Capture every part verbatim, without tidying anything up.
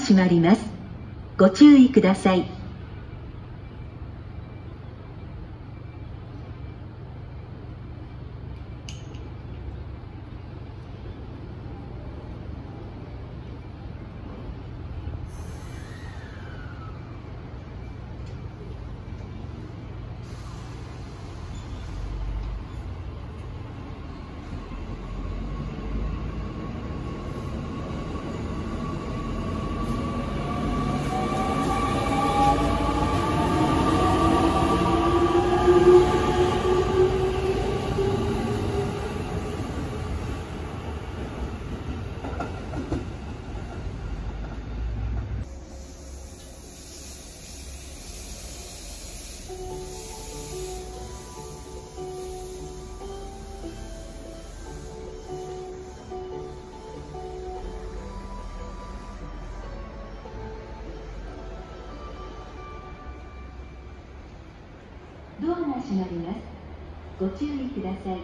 が閉まります。ご注意ください。ドアが閉まります。ご注意ください。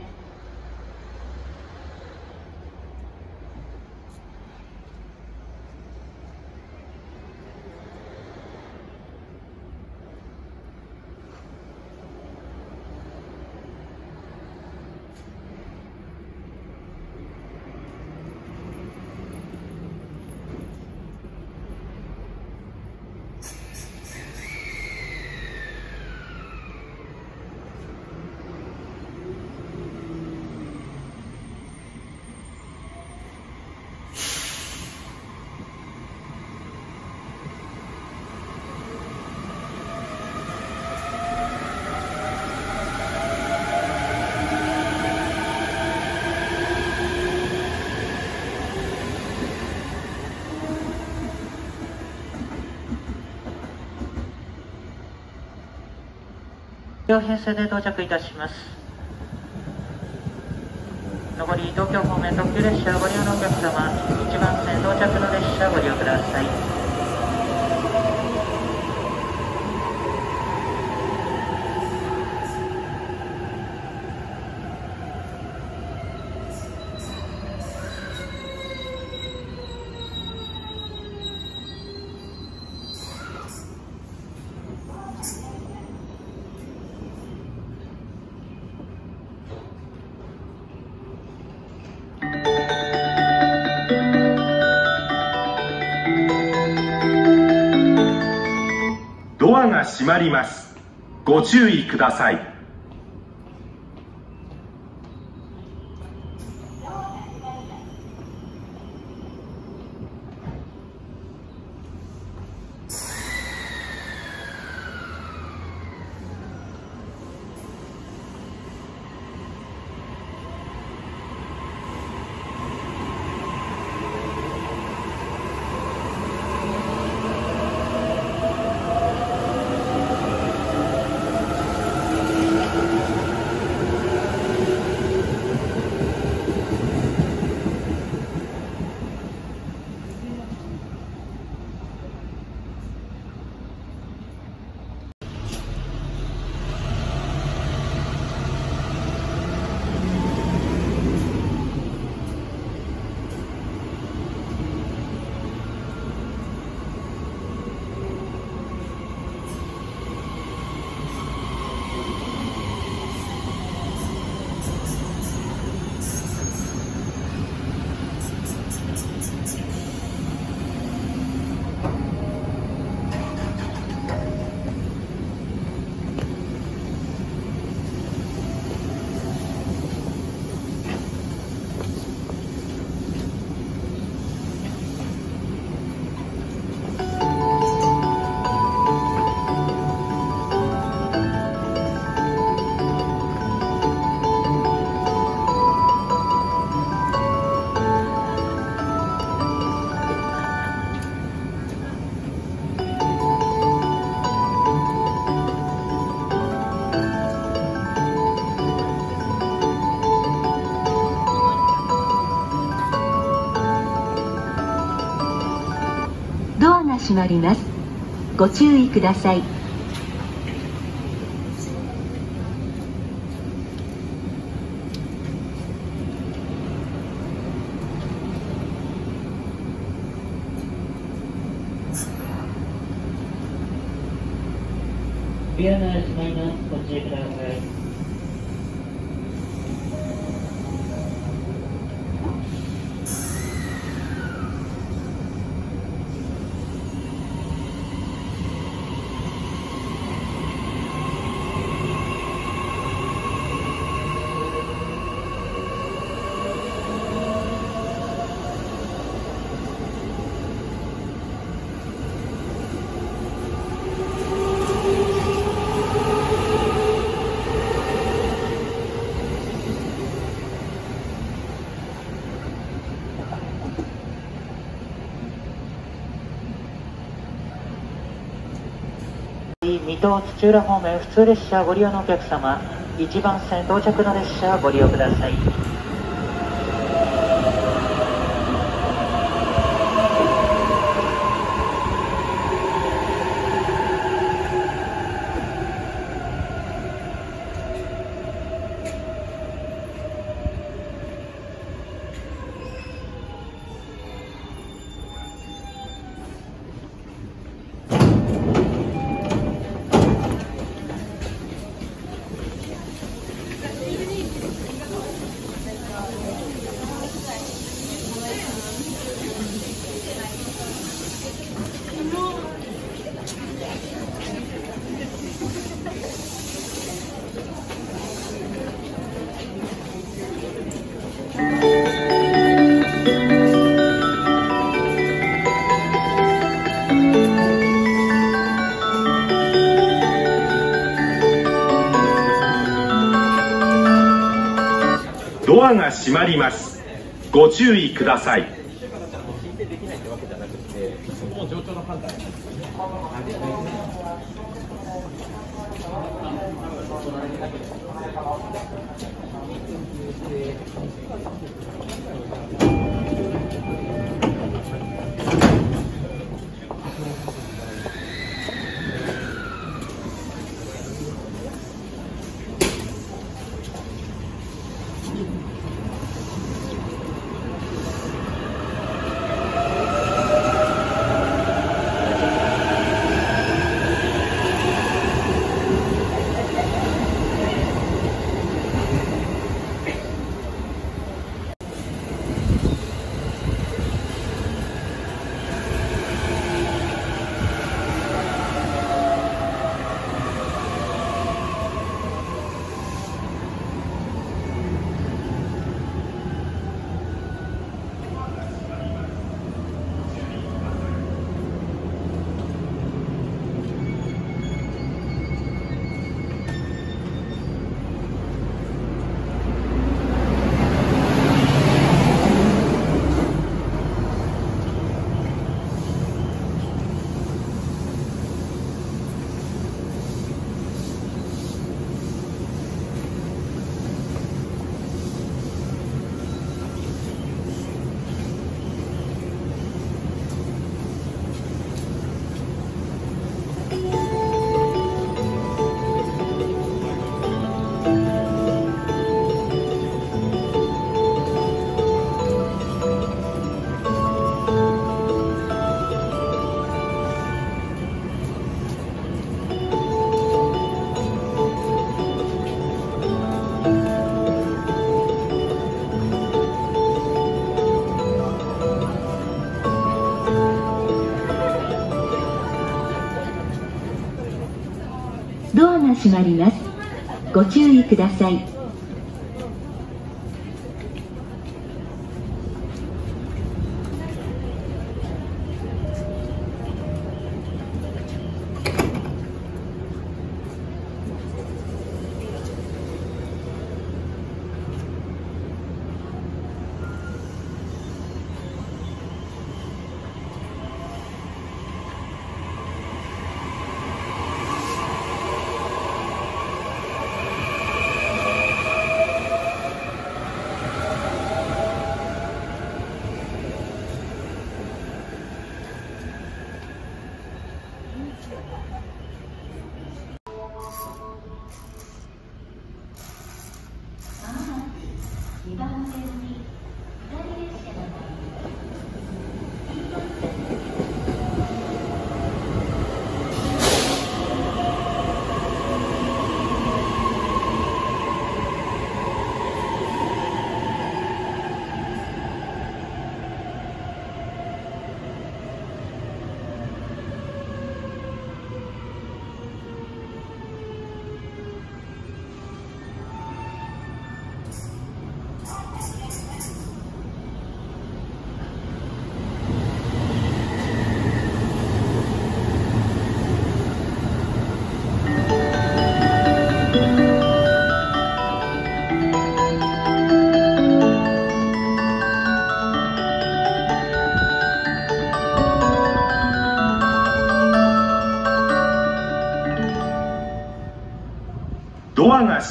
両編成で到着いたします。上り東京方面特急列車をご利用のお客様、いちばん線到着の列車をご利用ください。ドアが閉まります。ご注意ください。閉まります。ご注意ください。急な閉まります。ご注意ください。水戸土浦方面普通列車ご利用のお客様、いちばん線到着の列車ご利用ください。ドアが閉まります。ご注意ください。ドアが閉まります。ご注意ください。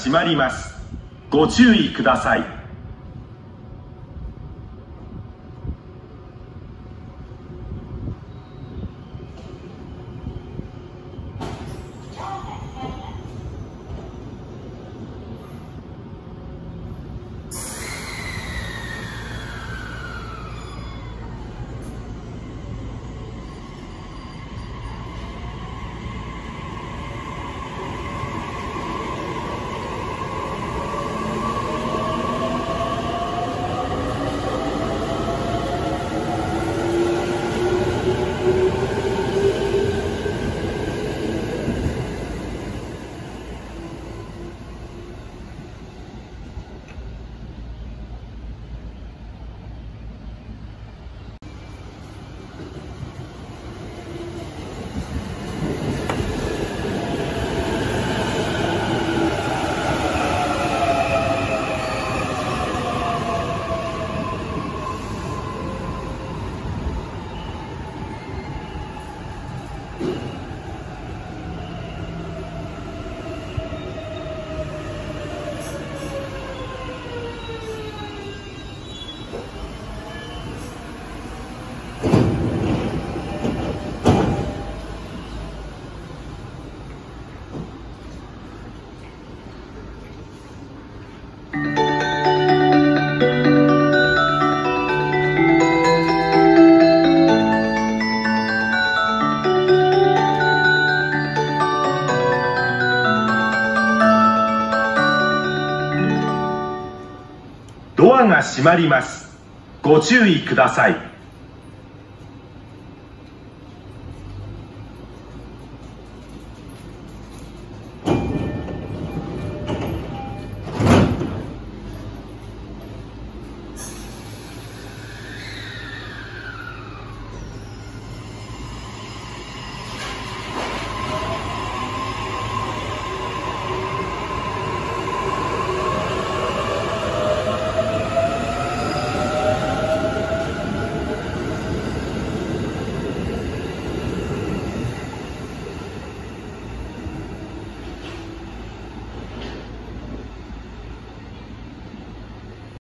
閉まります。ご注意ください。ドアが閉まります。ご注意ください。